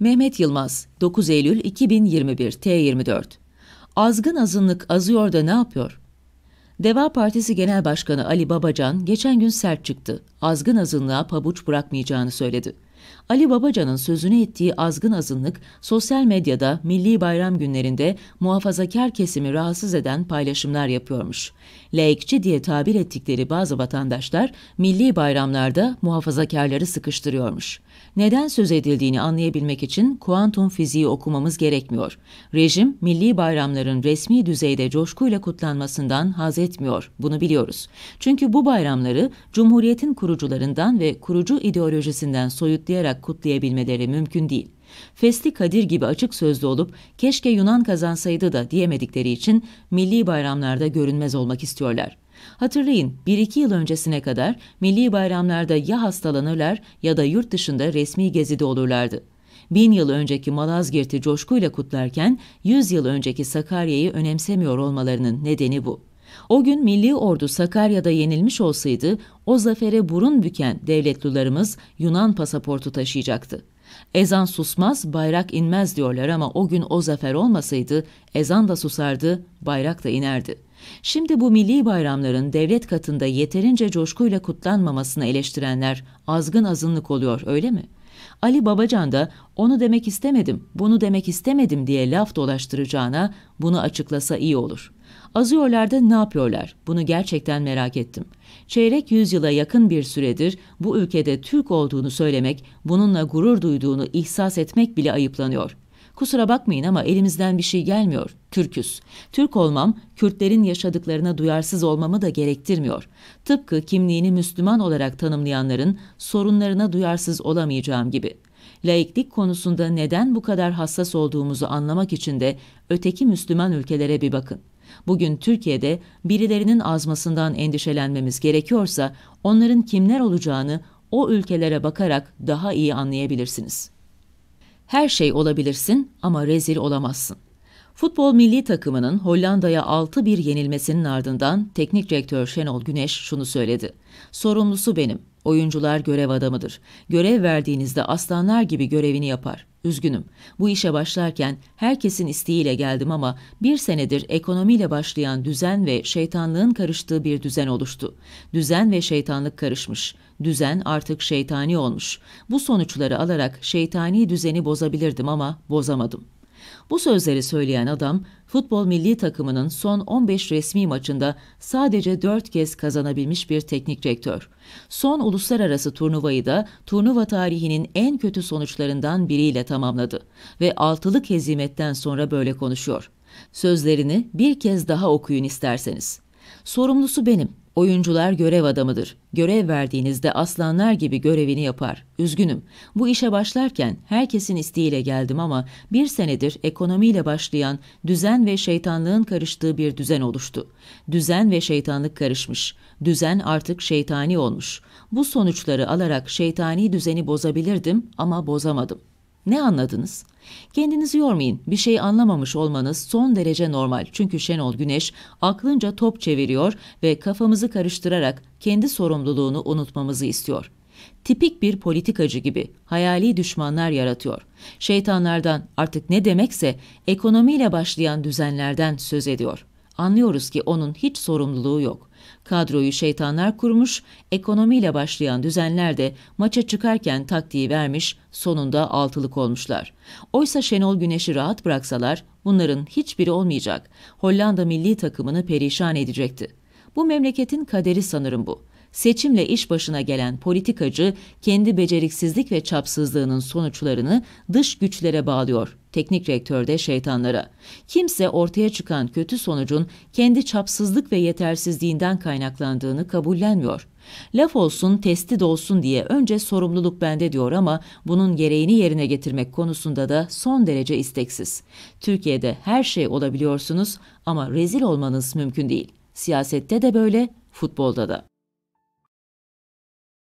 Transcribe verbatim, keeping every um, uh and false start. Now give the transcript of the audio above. Mehmet Yılmaz, dokuz Eylül iki bin yirmi bir, T yirmi dört. Azgın azınlık azıyor da ne yapıyor? Deva Partisi Genel Başkanı Ali Babacan geçen gün sert çıktı. Azgın azınlığa pabuç bırakmayacağını söyledi. Ali Babacan'ın sözünü ettiği azgın azınlık, sosyal medyada milli bayram günlerinde muhafazakar kesimi rahatsız eden paylaşımlar yapıyormuş. Laikçi diye tabir ettikleri bazı vatandaşlar, milli bayramlarda muhafazakarları sıkıştırıyormuş. Neden söz edildiğini anlayabilmek için kuantum fiziği okumamız gerekmiyor. Rejim, milli bayramların resmi düzeyde coşkuyla kutlanmasından haz etmiyor, bunu biliyoruz. Çünkü bu bayramları Cumhuriyet'in kurucularından ve kurucu ideolojisinden soyutlayarak kutlayabilmeleri mümkün değil. Fesli Kadir gibi açık sözlü olup keşke Yunan kazansaydı da diyemedikleri için milli bayramlarda görünmez olmak istiyorlar. Hatırlayın, bir iki yıl öncesine kadar milli bayramlarda ya hastalanırlar ya da yurt dışında resmi gezide olurlardı. Bin yıl önceki Malazgirt'i coşkuyla kutlarken yüz yıl önceki Sakarya'yı önemsemiyor olmalarının nedeni bu. O gün milli ordu Sakarya'da yenilmiş olsaydı o zafere burun büken devletlularımız Yunan pasaportu taşıyacaktı. Ezan susmaz, bayrak inmez diyorlar ama o gün o zafer olmasaydı ezan da susardı, bayrak da inerdi. Şimdi bu milli bayramların devlet katında yeterince coşkuyla kutlanmamasını eleştirenler azgın azınlık oluyor, öyle mi? Ali Babacan da onu demek istemedim, bunu demek istemedim diye laf dolaştıracağına bunu açıklasa iyi olur. Azıyorlar da ne yapıyorlar? Bunu gerçekten merak ettim. Çeyrek yüzyıla yakın bir süredir bu ülkede Türk olduğunu söylemek, bununla gurur duyduğunu ihsas etmek bile ayıplanıyor. Kusura bakmayın ama elimizden bir şey gelmiyor. Türküz. Türk olmam, Kürtlerin yaşadıklarına duyarsız olmamı da gerektirmiyor. Tıpkı kimliğini Müslüman olarak tanımlayanların sorunlarına duyarsız olamayacağım gibi. Laiklik konusunda neden bu kadar hassas olduğumuzu anlamak için de öteki Müslüman ülkelere bir bakın. Bugün Türkiye'de birilerinin azmasından endişelenmemiz gerekiyorsa onların kimler olacağını o ülkelere bakarak daha iyi anlayabilirsiniz. Her şey olabilirsin ama rezil olamazsın. Futbol milli takımının Hollanda'ya altı bir yenilmesinin ardından teknik direktör Şenol Güneş şunu söyledi. Sorumlusu benim. Oyuncular görev adamıdır. Görev verdiğinizde aslanlar gibi görevini yapar. Üzgünüm. Bu işe başlarken herkesin isteğiyle geldim ama bir senedir ekonomiyle başlayan düzen ve şeytanlığın karıştığı bir düzen oluştu. Düzen ve şeytanlık karışmış. Düzen artık şeytani olmuş. Bu sonuçları alarak şeytani düzeni bozabilirdim ama bozamadım. Bu sözleri söyleyen adam, futbol milli takımının son on beş resmi maçında sadece dört kez kazanabilmiş bir teknik direktör. Son uluslararası turnuvayı da turnuva tarihinin en kötü sonuçlarından biriyle tamamladı ve altılık hezimetten sonra böyle konuşuyor. Sözlerini bir kez daha okuyun isterseniz. Sorumlusu benim. Oyuncular görev adamıdır. Görev verdiğinizde aslanlar gibi görevini yapar. Üzgünüm. Bu işe başlarken herkesin isteğiyle geldim ama bir senedir ekonomiyle başlayan düzen ve şeytanlığın karıştığı bir düzen oluştu. Düzen ve şeytanlık karışmış. Düzen artık şeytani olmuş. Bu sonuçları alarak şeytani düzeni bozabilirdim ama bozamadım. Ne anladınız? Kendinizi yormayın. Bir şey anlamamış olmanız son derece normal. Çünkü Şenol Güneş aklınca top çeviriyor ve kafamızı karıştırarak kendi sorumluluğunu unutmamızı istiyor. Tipik bir politikacı gibi hayali düşmanlar yaratıyor. Şeytanlardan, artık ne demekse ekonomiyle başlayan düzenlerden söz ediyor. Anlıyoruz ki onun hiç sorumluluğu yok. Kadroyu şeytanlar kurmuş, ekonomiyle başlayan düzenler de maça çıkarken taktiği vermiş, sonunda altılık olmuşlar. Oysa Şenol Güneş'i rahat bıraksalar bunların hiçbiri olmayacak. Hollanda milli takımını perişan edecekti. Bu memleketin kaderi sanırım bu. Seçimle iş başına gelen politikacı kendi beceriksizlik ve çapsızlığının sonuçlarını dış güçlere bağlıyor. Teknik direktör de şeytanlara. Kimse ortaya çıkan kötü sonucun kendi çapsızlık ve yetersizliğinden kaynaklandığını kabullenmiyor. Laf olsun, testi dolsun diye önce sorumluluk bende diyor ama bunun gereğini yerine getirmek konusunda da son derece isteksiz. Türkiye'de her şey olabiliyorsunuz ama rezil olmanız mümkün değil. Siyasette de böyle, futbolda da.